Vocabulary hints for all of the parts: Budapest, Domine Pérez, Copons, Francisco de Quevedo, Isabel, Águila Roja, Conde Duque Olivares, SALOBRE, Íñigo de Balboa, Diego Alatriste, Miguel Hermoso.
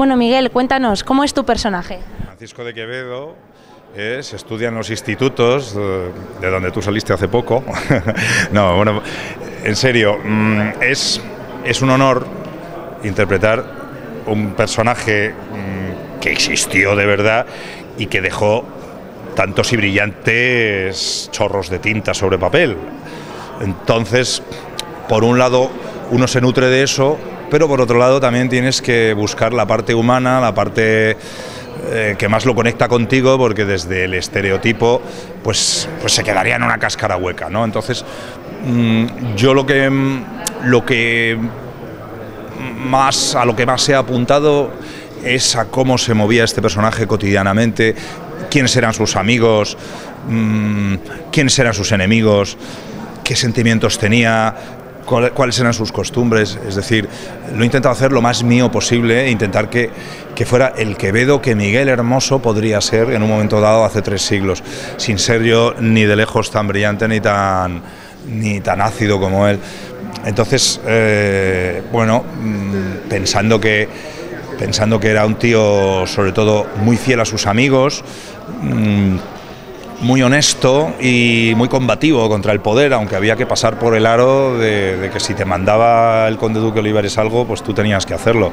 Bueno, Miguel, cuéntanos, ¿cómo es tu personaje? Francisco de Quevedo se estudia en los institutos de donde tú saliste hace poco. No, bueno, en serio, es un honor interpretar un personaje que existió de verdad y que dejó tantos y brillantes chorros de tinta sobre papel. Entonces, por un lado, uno se nutre de eso, pero por otro lado también tienes que buscar la parte humana, la parte que más lo conecta contigo, porque desde el estereotipo pues se quedaría en una cáscara hueca, ¿no? Entonces, yo a lo que más he apuntado es a cómo se movía este personaje cotidianamente, quiénes eran sus amigos, quiénes eran sus enemigos, qué sentimientos tenía, cuáles eran sus costumbres. Es decir, lo he intentado hacer lo más mío posible, intentar que fuera el Quevedo que Miguel Hermoso podría ser en un momento dado hace 3 siglos, sin ser yo ni de lejos tan brillante ni tan ácido como él. Entonces, bueno, pensando que era un tío sobre todo muy fiel a sus amigos, muy honesto y muy combativo contra el poder, aunque había que pasar por el aro de que si te mandaba el conde Duque Olivares algo, pues tú tenías que hacerlo.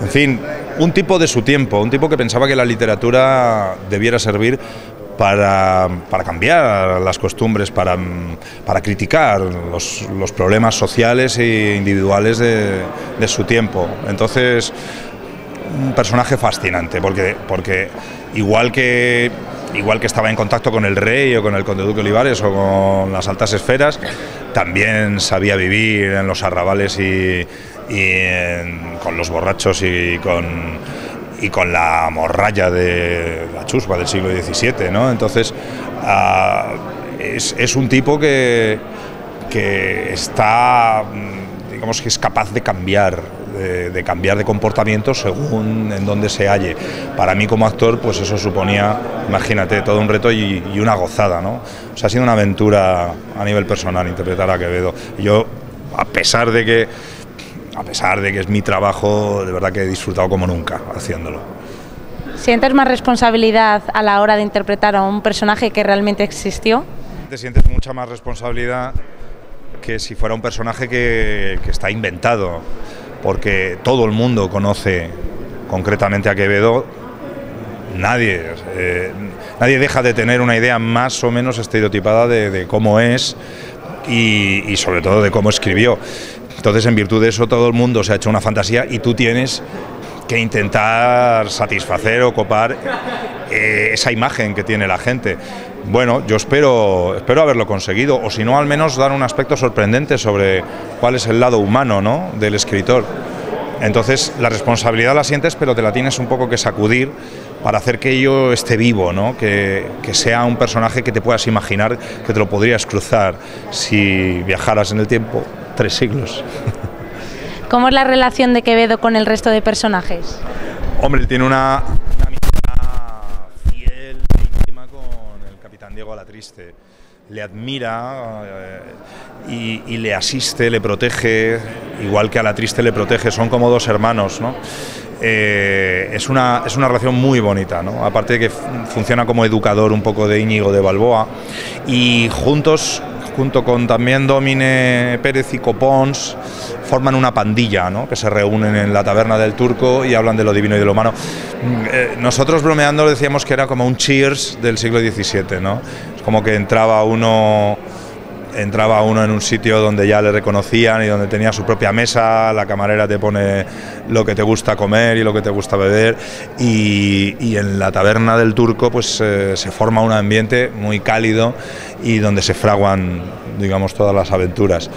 En fin, un tipo de su tiempo, un tipo que pensaba que la literatura debiera servir para cambiar las costumbres, para criticar los problemas sociales e individuales de su tiempo. Entonces, un personaje fascinante, porque igual que estaba en contacto con el rey o con el conde Duque Olivares o con las altas esferas, también sabía vivir en los arrabales con los borrachos y con la morralla de la chuspa del siglo XVII, ¿no? Entonces, es un tipo que está, digamos que es capaz de cambiar de comportamiento según en dónde se halle. Para mí como actor, pues eso suponía, imagínate, todo un reto y una gozada, ¿no? O sea, ha sido una aventura a nivel personal interpretar a Quevedo. Yo, a pesar de que es mi trabajo, de verdad que he disfrutado como nunca haciéndolo. ¿Sientes más responsabilidad a la hora de interpretar a un personaje que realmente existió? Te sientes mucha más responsabilidad que si fuera un personaje que está inventado, porque todo el mundo conoce concretamente a Quevedo. Nadie deja de tener una idea más o menos estereotipada de cómo es y sobre todo de cómo escribió. Entonces, en virtud de eso, todo el mundo se ha hecho una fantasía y tú tienes que intentar satisfacer o copar esa imagen que tiene la gente. Bueno, yo espero haberlo conseguido, o si no, al menos dar un aspecto sorprendente sobre cuál es el lado humano, ¿no?, del escritor. Entonces, la responsabilidad la sientes, pero te la tienes un poco que sacudir para hacer que ello esté vivo, ¿no?, que sea un personaje que te puedas imaginar, que te lo podrías cruzar si viajaras en el tiempo 3 siglos. ¿Cómo es la relación de Quevedo con el resto de personajes? Hombre, él tiene una amistad fiel e íntima con el capitán Diego Alatriste. Le admira y le asiste, le protege, igual que Alatriste le protege. Son como 2 hermanos, ¿no? Es una relación muy bonita, ¿no? Aparte de que funciona como educador un poco de Íñigo de Balboa, y junto con también Domine Pérez y Copons, forman una pandilla, ¿no?, que se reúnen en la taberna del Turco y hablan de lo divino y de lo humano. Nosotros bromeando decíamos que era como un Cheers del siglo XVII, ¿no? Es como que entraba uno en un sitio donde ya le reconocían y donde tenía su propia mesa, la camarera te pone lo que te gusta comer y lo que te gusta beber, y en la taberna del Turco pues se forma un ambiente muy cálido y donde se fraguan, digamos, todas las aventuras.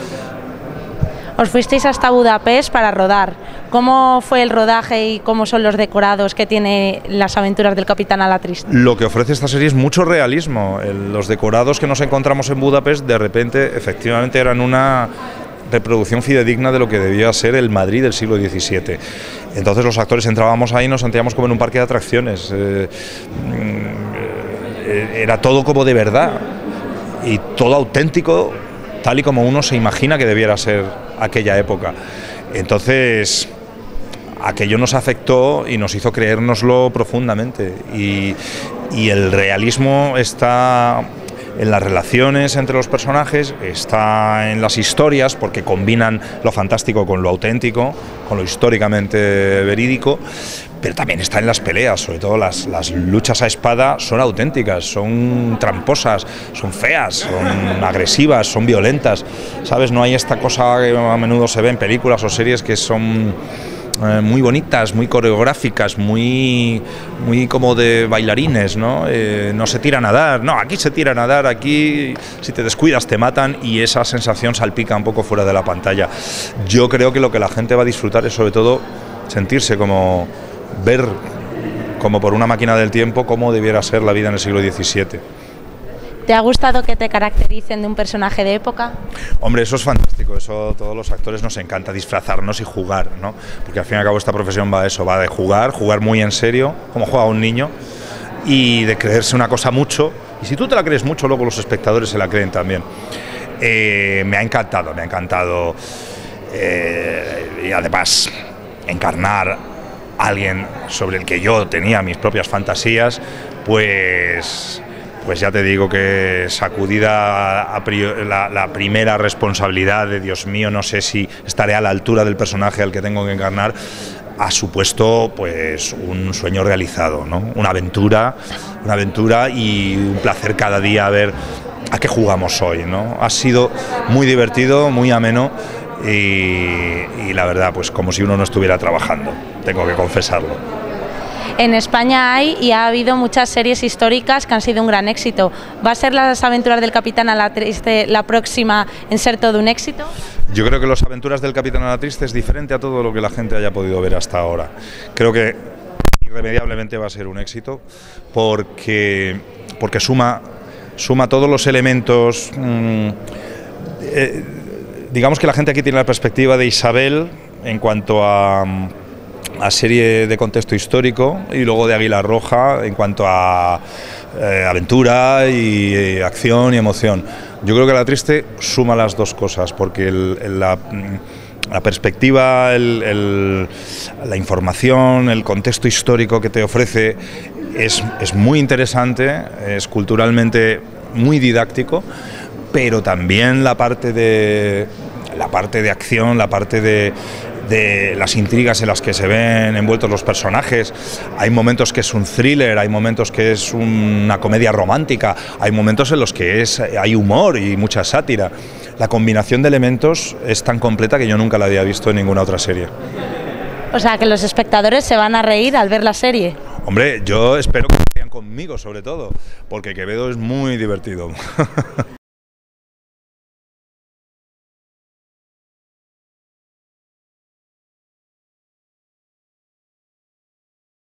Os fuisteis hasta Budapest para rodar. ¿Cómo fue el rodaje y cómo son los decorados que tiene las aventuras del capitán Alatriste? Lo que ofrece esta serie es mucho realismo. Los decorados que nos encontramos en Budapest, de repente, efectivamente, eran una reproducción fidedigna de lo que debía ser el Madrid del siglo XVII. Entonces los actores entrábamos ahí y nos sentíamos como en un parque de atracciones. Era todo como de verdad y todo auténtico, tal y como uno se imagina que debiera ser aquella época. Entonces, aquello nos afectó y nos hizo creérnoslo profundamente. Y el realismo está en las relaciones entre los personajes, está en las historias, porque combinan lo fantástico con lo auténtico, con lo históricamente verídico, pero también está en las peleas, sobre todo las luchas a espada son auténticas, son tramposas, son feas, son agresivas, son violentas, ¿sabes? No hay esta cosa que a menudo se ve en películas o series que son muy bonitas, muy coreográficas, muy como de bailarines, ¿no? No se tiran a dar, no, aquí se tiran a dar, aquí si te descuidas te matan, y esa sensación salpica un poco fuera de la pantalla. Yo creo que lo que la gente va a disfrutar es sobre todo sentirse como, ver como por una máquina del tiempo cómo debiera ser la vida en el siglo XVII. ¿Te ha gustado que te caractericen de un personaje de época? Hombre, eso es fantástico, eso a todos los actores nos encanta, disfrazarnos y jugar, ¿no? Porque al fin y al cabo esta profesión va de eso, va de jugar muy en serio, como juega un niño, y de creerse una cosa mucho, y si tú te la crees mucho, luego los espectadores se la creen también. Me ha encantado, y además encarnar a alguien sobre el que yo tenía mis propias fantasías, pues ya te digo que sacudida a priori, la primera responsabilidad de Dios mío, no sé si estaré a la altura del personaje al que tengo que encarnar, ha supuesto pues un sueño realizado, ¿no? Una aventura y un placer cada día ver a qué jugamos hoy, ¿no? Ha sido muy divertido, muy ameno y la verdad pues como si uno no estuviera trabajando, tengo que confesarlo. En España hay y ha habido muchas series históricas que han sido un gran éxito. ¿Va a ser Las aventuras del Capitán Alatriste la próxima en ser todo un éxito? Yo creo que Las aventuras del Capitán Alatriste es diferente a todo lo que la gente haya podido ver hasta ahora. Creo que irremediablemente va a ser un éxito porque suma todos los elementos. Digamos que la gente aquí tiene la perspectiva de Isabel en cuanto a serie de contexto histórico y luego de Águila Roja en cuanto a aventura y acción y emoción. Yo creo que Alatriste suma las dos cosas porque la perspectiva, la información, el contexto histórico que te ofrece es muy interesante, es culturalmente muy didáctico, pero también la parte de acción, la parte de las intrigas en las que se ven envueltos los personajes. Hay momentos que es un thriller, hay momentos que es una comedia romántica, hay momentos en los que hay humor y mucha sátira. La combinación de elementos es tan completa que yo nunca la había visto en ninguna otra serie. O sea, que los espectadores se van a reír al ver la serie. Hombre, yo espero que se rían conmigo sobre todo, porque Quevedo es muy divertido.